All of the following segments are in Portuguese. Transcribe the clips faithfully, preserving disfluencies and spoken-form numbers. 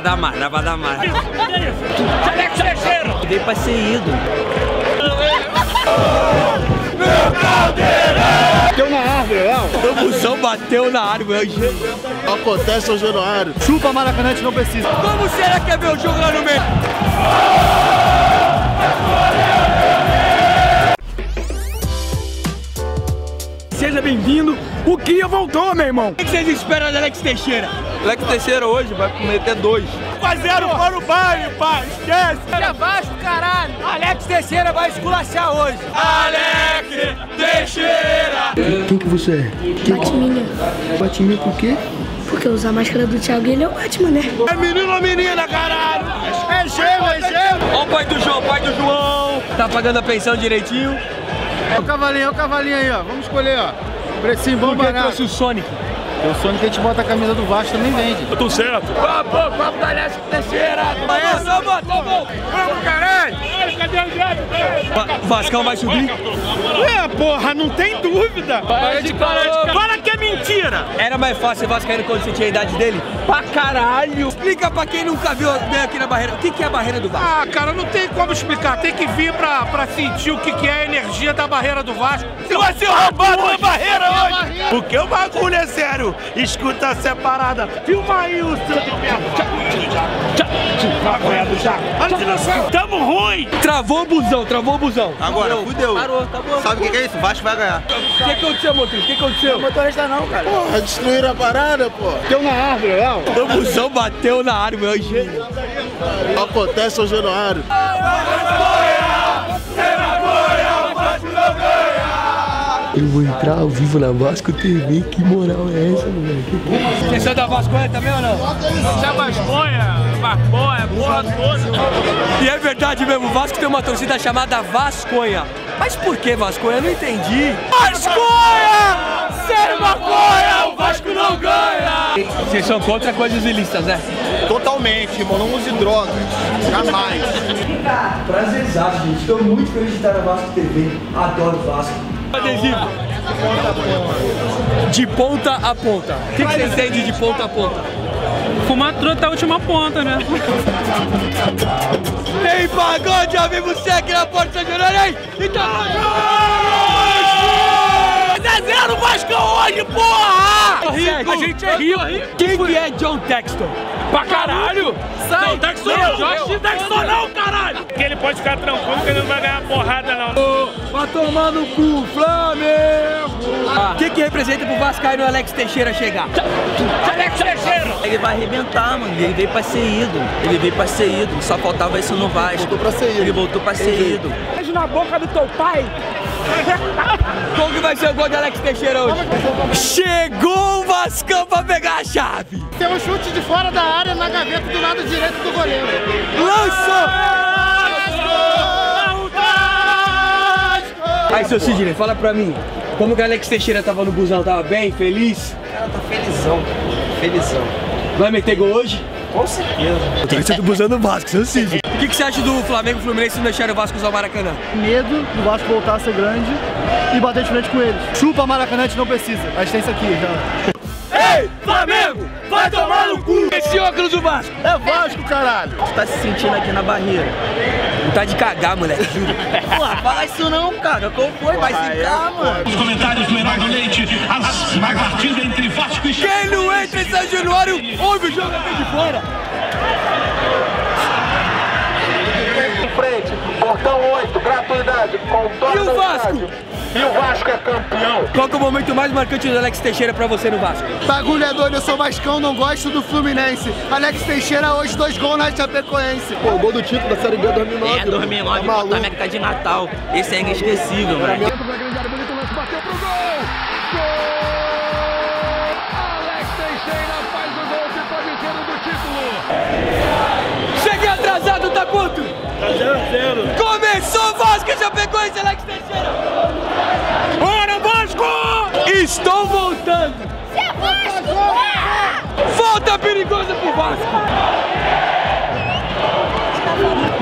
pra dar mais, dá pra dar mais. Alex Teixeira! Veio pra ser ídolo. Meu caldeirão! Bateu na árvore, não? O Bussão bateu na árvore. Acontece São Januário. Chupa Maracanã, não precisa. Como será que é ver o jogo lá no meio? Seja bem-vindo. O Kia voltou, meu irmão. O que vocês esperam da Alex Teixeira? Alex Teixeira hoje vai meter dois. Fazer para o baile, pai. Esquece. É Vasco, caralho. Alex Teixeira vai esculachar hoje. Alex Teixeira. Quem que você é? Batminha. Batminha por quê? Porque eu uso a máscara do Thiago e ele é o Batman, né? É menino ou menina, caralho? É gelo, é gelo. Ó o pai do João, pai do João. Tá pagando a pensão direitinho. É o cavalinho, é o cavalinho aí, ó. Vamos escolher, ó. Precinho bom, barato. Eu trouxe o Sonic. O Sonic a gente bota a camisa do Vasco também vende. Eu tô certo. Papo, papo da Alex Teixeira. Mas não, mano, tá bom. Vamos, caralho. Cadê o Diego? Vascão vai subir? É, porra, não tem dúvida. Para de caralho. Fala que é mentira. Era mais fácil o Vascaíno quando você tinha a idade dele? Pra caralho. Explica pra quem nunca viu aqui na barreira. O que que é a barreira do Vasco? Ah, cara, não tem como explicar. Tem que vir pra, pra sentir o que que é a energia da barreira do Vasco. Você vai ser roubado na barreira hoje. Porque o bagulho é sério. Escuta essa parada. Filma aí o seu de merda. Tamo ruim. Travou o busão, travou o busão. Agora, fudeu. Parou, tá bom. Sabe o que, que é isso? O Vasco vai ganhar. O que aconteceu, motorista? O que aconteceu? Não motorista não, cara. Porra, destruíram a parada, pô. Bateu na árvore, não? O busão bateu na árvore, meu gênio. Acontece São Januário. Eu vou entrar ao vivo na Vasco T V, que moral é essa, moleque? Você saiu da Vasconha também ou não? Você é Vasconha, Vasconha, porra toda. E é verdade mesmo, o Vasco tem uma torcida chamada Vasconha. Mas por que Vasconha? Eu não entendi. Vasconha! Ser maconha, o Vasco não ganha! Vocês são contra coisas ilícitas, né? Totalmente, irmão, não use drogas, jamais. Prazerzaço, gente, estou muito feliz de estar na Vasco T V, adoro Vasco. Adesivo. De ponta a ponta. O que você entende de ponta a ponta? Fumar truta a última ponta, né? Tem pagode ao vivo, você aqui na porta de Norém! E tá zero Vasco hoje, porra! Rico. A gente é rico. Quem que é John Textor? Pra caralho! Sai! Não, Textor não! Josh Textor não, caralho! Porque ele pode ficar tranquilo que ele não vai ganhar porrada, não. Vai tomar no cu, Flamengo! Ah. O que que representa pro Vascaíno Alex Teixeira chegar? Alex Teixeira! Ele vai arrebentar, mano. Ele veio pra ser ídolo. Ele veio pra ser ídolo. Só faltava isso no Vasco. Voltou pra ser ídolo. Ele voltou pra ser ídolo. Beijo na boca do teu pai! Como que vai ser o gol de Alex Teixeira hoje? Chegou o Vascão pra pegar a chave! Tem um chute de fora da área na gaveta do lado direito do goleiro. Lançou! Aí, seu Sidney, fala pra mim, como que o Alex Teixeira tava no busão? Tava bem? Feliz? O cara tá felizão, felizão. Vai meter gol hoje? Com certeza. Eu tô torcendo do busão do Vasco, seu Sidney. O que, que você acha do Flamengo e Fluminense não deixarem o Vasco usar o Maracanã? Medo do Vasco voltar a ser grande e bater de frente com eles. Chupa Maracanã, a gente não precisa. A gente tem isso aqui já. Ei, Flamengo, vai tomar no cu! Esse óculos do Vasco! É Vasco, caralho! Você tá se sentindo aqui na barreira. Não tá de cagar, moleque, juro. Porra, fala isso não, cara. Como foi? Vai se cagar, mano. Os comentários do Emanuel Leite, as lagartidas entre Vasco e... Quem não entra em São Januário, ouve o jogo aqui de fora! Em frente, portão oito, gratuidade, contorno... E o Vasco? E o Vasco é campeão! Qual que é o momento mais marcante do Alex Teixeira pra você no Vasco? Bagulho é doido, eu sou vascão, não gosto do Fluminense. Alex Teixeira hoje, dois gols na Chapecoense. Pô, o gol do título da Série B dois mil e nove. É, dois mil e nove, o Flamengo tá de Natal. Esse é inesquecível, velho. Bateu pro gol! Gol! Alex Teixeira faz o gol que tá vencendo do título! Cheguei atrasado, tá quanto? Tá zero a zero. Começou o Vasco, Chapecoense, Alex Teixeira! Estou voltando! Você é Vasco! Volta perigosa pro Vasco!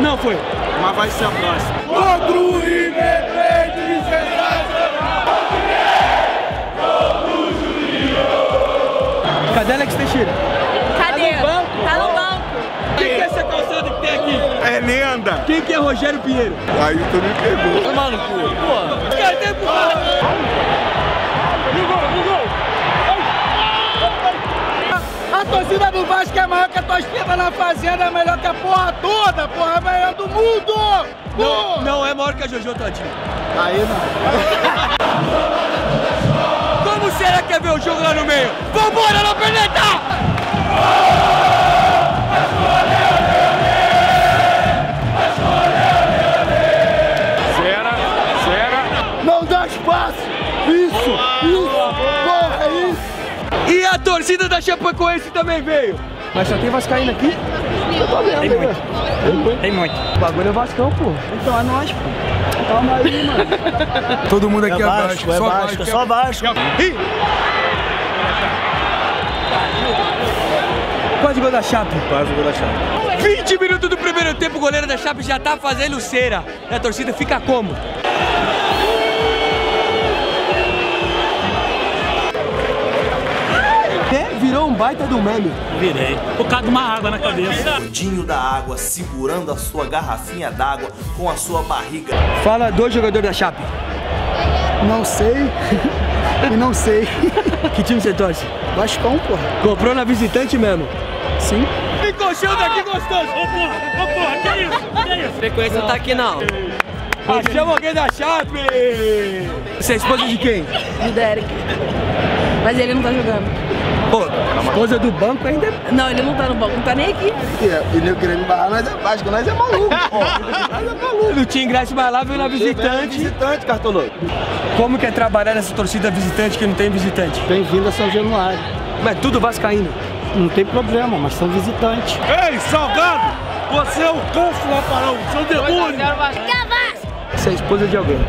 Não foi! Mas vai ser a próxima! Contra o River Plate, sensacional! Cadê Alex Teixeira? Cadê? Tá no banco! Tá no banco! mano. Quem que é Rogério Pinheiro? Aí tu me pegou. Mano, pô. Cara, tem pro cara. E o gol, e o gol. A torcida do Vasco é maior que a tua esquerda na fazenda, é melhor que a porra toda, porra, é melhor do mundo! Porra. Não, não é maior que a Jojo Todinho. Aí não. Como será que é ver o jogo lá no meio? Vambora, não peneta! A torcida da Chapecoense também veio. Mas só tem vascaíno aqui? Eu tô vendo, tem muito. Tem muito. Tem muito. O bagulho é Vascão, pô. Então é nós, pô. Calma aí, mano. Todo mundo aqui é Vasco, é Vasco, é só Vasco. Quase gol da Chape. Quase gol da Chape. vinte minutos do primeiro tempo, o goleiro da Chape já tá fazendo cera. E a torcida fica como? Virou um baita do meme. Virei. Por causa de uma água na cabeça. Fundinho da água, segurando a sua garrafinha d'água com a sua barriga. Fala dois jogadores da Chape. Não sei. E não sei. Que time você torce? Vascão, porra. Comprou na visitante mesmo? Sim. Ficou cheio daqui gostoso. Ô, porra, ô, porra, que isso? Que isso? Frequência não tá aqui, não. Achamos alguém da Chape. Você é esposa de quem? Do Derek. Mas ele não tá jogando. Pô, a esposa do banco ainda... Não, ele não tá no banco, não tá nem aqui. Ele querendo me barrar, nós é Vasco, nós é maluco, pô. Nós é maluco. Não tinha ingresso mais lá, veio na visitante. Visitante, cartoloco. Como que é trabalhar nessa torcida visitante que não tem visitante? Bem-vindo a São Januário. Mas tudo vascaíno. Não tem problema, mas são visitantes. Ei, salgado! Você é o cofre, Raparão, seu demônio! Você é a esposa de alguém?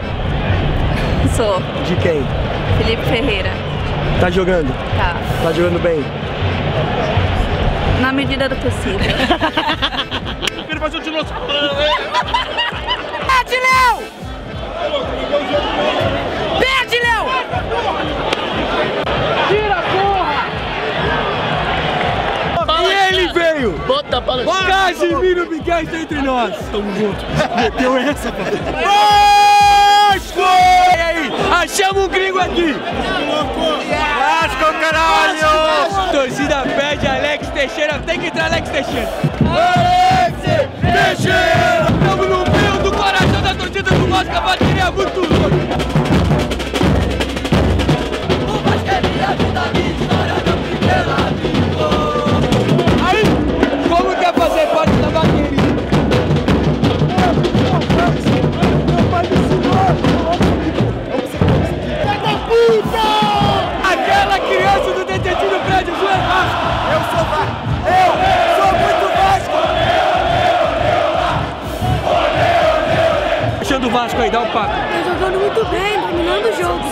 Sou. De quem? Felipe Ferreira. Tá jogando? Tá. Tá jogando bem? Na medida do possível. Ele faz o dinossauro. Pede, Léo! Pede, Léo! Tira, porra! Bala, e ele veio! Bota para o Cássio Vino Miguel está entre nós. Tamo junto. Meteu essa, cara. Vasco! Achamos um gringo aqui! Vasco, caralho! Torcida pede Alex Teixeira, tem que entrar Alex Teixeira! Alex Teixeira! Estamos no meio do coração da torcida do Vasco, a bateria é muito louca! O Vasco é viado da vitória da primeira vitória! Aí, como quer fazer parte da bateria? Meu pai me ensinou! Aquela criança do detetive do prédio, Vasco! Eu sou Vasco! Eu sou muito Vasco! Achando o Vasco aí, dá um papo. Tá jogando muito bem, dominando o jogo.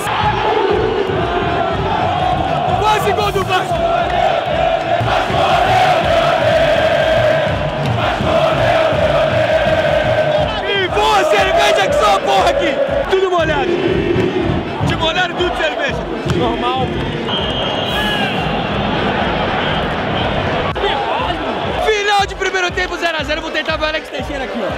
Quase gol do Vasco! E boa cerveja que só a porra aqui! Tudo molhado! Molharam tudo de cerveja. Normal. Final de primeiro tempo, zero a zero. Vou tentar ver o Alex Teixeira aqui, ó.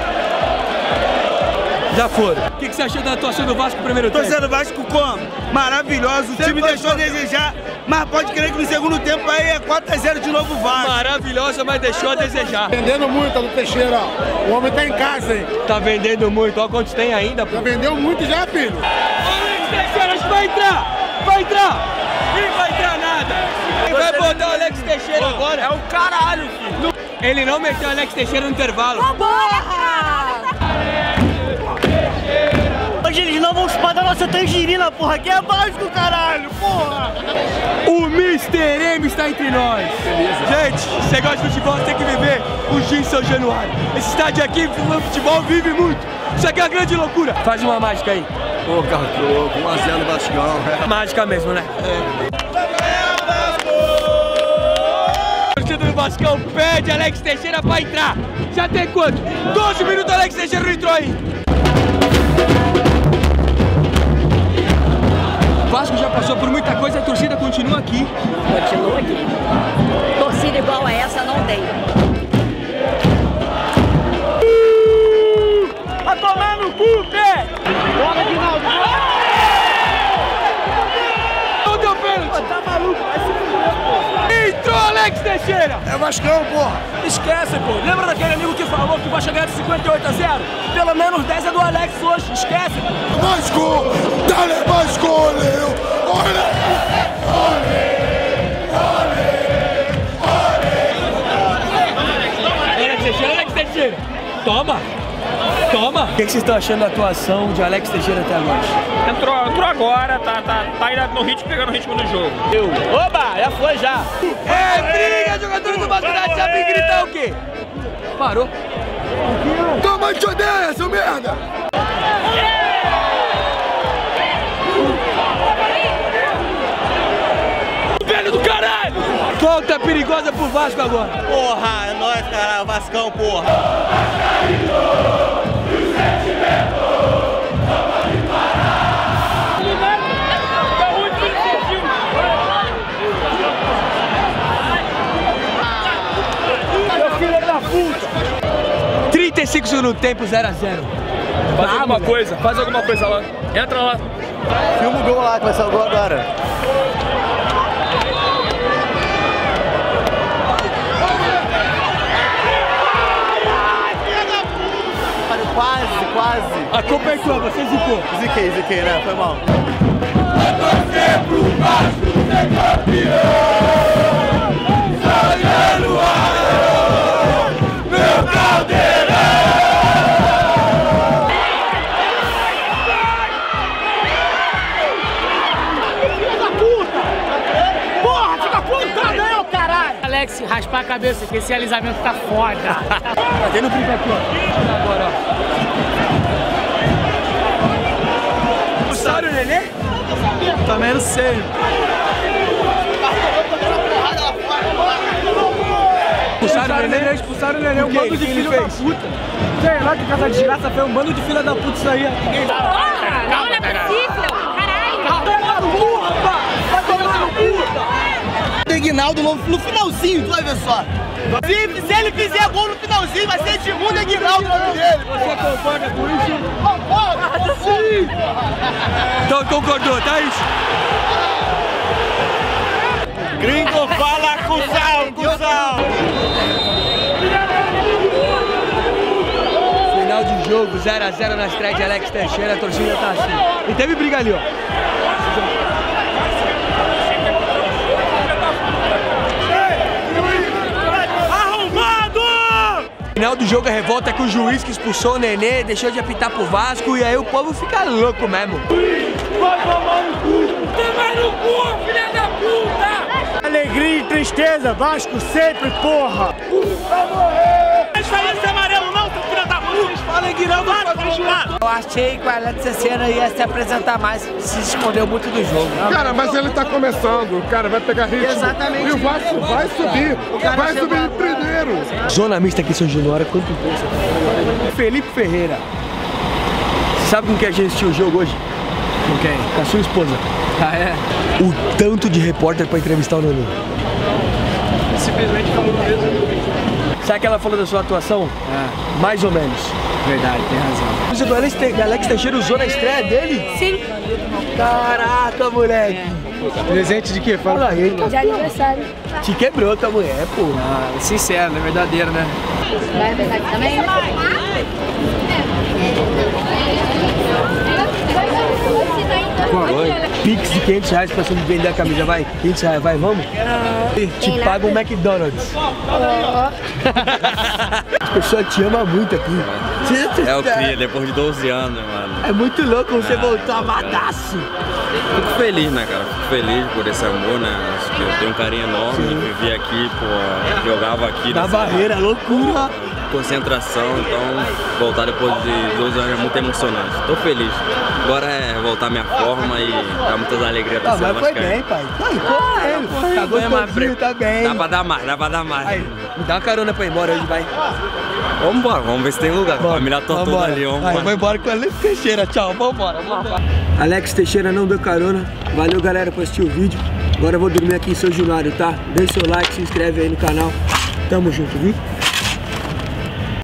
Já foram. O que, que você achou da atuação do Vasco no primeiro tempo? Torcida do Vasco como? Maravilhoso. O você time deixou a desejar, mas pode crer que no segundo tempo aí é quatro a zero de novo o Vasco. Maravilhosa, mas deixou a desejar. Vendendo muito a do Teixeira, ó. O homem tá em casa, hein? Tá vendendo muito. Ó quantos tem ainda, pô. Já vendeu muito já, filho. Vai entrar! Vai entrar! Não vai entrar nada! Quem vai botar o Alex Teixeira agora? É o caralho, filho! Ele não meteu o Alex Teixeira no intervalo. Hoje eles não vão chupar da nossa tangerina, porra! Que é Vasco, caralho, porra! O mister M está entre nós! Gente, se você gosta de futebol, você tem que viver o Gin São Januário. Esse estádio aqui, o futebol vive muito! Isso aqui é uma grande loucura! Faz uma mágica aí! Ô, cara, com a zero no Vascão, né? Mágica mesmo, né? É. Torcida do Vascão pede Alex Teixeira pra entrar. Já tem quanto? doze minutos, Alex Teixeira não entrou aí. Vasco já passou por muita coisa, a torcida continua aqui. Continua aqui. Torcida igual a essa não tem. Alex Teixeira! É Vascão, porra! Esquece, pô! Lembra daquele amigo que falou que vai chegar de cinquenta e oito a zero? Pelo menos dez é do Alex hoje, esquece! Vasco! Dale Vasco! Oleu! Oleu! Oleu! Toma! Toma! O que vocês estão achando da atuação de Alex Teixeira até agora? Entrou, entrou agora, tá, tá, tá indo no ritmo, pegando o ritmo do jogo. Eu. Oba! Já foi, já! É briga, jogadores do Vasco da Chape gritar o quê? Parou. Toma, te odeia, seu merda! Velho do caralho! Falta perigosa pro Vasco agora. Porra, é nóis, caralho, Vascão, porra. Meu filho da puta. trinta e cinco segundos no tempo, zero a zero. Faz ah, alguma coisa, faz alguma coisa lá. Entra lá. Filma o gol lá, que vai sair o gol agora. Quase, quase. A culpa é sua, você zicou. Ziquei, ziquei, né? Foi mal. Vai torcer pro Vasco ser campeão. São Januário, meu caldeirão. Filho da puta! Porra, fica puta, não, caralho! Alex, raspar a cabeça, que esse alisamento tá foda. Tá tendo brinco aqui, ó. Agora, ó. Nenê? Também não sei. Expulsaram o Nenê, expulsaram o Nenê, um bando de filho da puta. Sei lá que casa de desgraça foi um bando de filha da puta isso aí. Porra, não é possível, caralho. Vai tomar no cu, rapaz, vai tomar no cu. Tem Guinaldo no finalzinho, tu vai ver só. Se ele fizer gol no finalzinho, vai ser de ruim, é Guinaldo no nome dele. Você concorda com isso? Sim. Então concordou, tá isso? Gringo fala cuzão, cuzão! Final de jogo, zero a zero na estreia de Alex Teixeira, a torcida tá assim. E teve briga ali, ó. No final do jogo a revolta é com o juiz que expulsou o Nenê, deixou de apitar pro Vasco e aí o povo fica louco mesmo. Vai tomar no cu! Tomar no cu, filha da puta! Alegria e tristeza, Vasco sempre, porra! Vai morrer! Eles falam esse amarelo não, seu filho da puta! Eles falam guirando o Eu achei que o Alex Teixeira ia se apresentar mais, se escondeu muito do jogo. Não, cara, mas ele tá começando, o cara vai pegar ritmo. Exatamente. E o Vasco vai subir, o cara vai subir em primeiro. Zona mista aqui em São Januário, quanto tempo? Felipe Ferreira. Sabe com quem a gente assistiu o jogo hoje? Com quem? Com a sua esposa. Ah, é? O tanto de repórter pra entrevistar o Nuno. Simplesmente falou mesmo. Sabe que ela falou da sua atuação? É. Mais ou menos. Verdade, tem razão. O Alex, Te... Alex Teixeira usou na estreia dele? Sim. Caraca, moleque. É. Presente de quê? Fala aí. De aniversário. Te quebrou tua mulher, pô. Ah, sincero, é verdadeiro, né? É verdade também. Pix de quinhentos reais pra você me vender a camisa, vai? quinhentos reais, vai, vamos? Ah, te paga um McDonald's. Oh. A pessoa te ama muito aqui. É o cria, depois de doze anos, mano. É muito louco você ah, voltar amadaço. Fico feliz, né, cara? Fico feliz por esse amor, né? Acho que eu tenho um carinho enorme. Sim. De viver aqui, pô, jogava aqui. Na barreira, lugar. Loucura. Concentração, então voltar depois de doze anos é muito emocionante. Tô feliz. Agora é voltar à minha forma e dar muitas alegrias pra você. Ah, mas foi bem, pai. Ai, foi, ah, foi, tá bem. Tá bem. Dá pra dar mais, dá pra dar mais. Aí, me dá uma carona pra ir embora hoje, vai. Vamos embora, vamos ver se tem lugar. Vamos. A família tá toda ali, vamos embora. Vamos embora com o Alex Teixeira, tchau, vamos embora. Alex Teixeira não deu carona. Valeu, galera, por assistir o vídeo. Agora eu vou dormir aqui em São Januário, tá? Deixa o seu like, se inscreve aí no canal. Tamo junto, viu?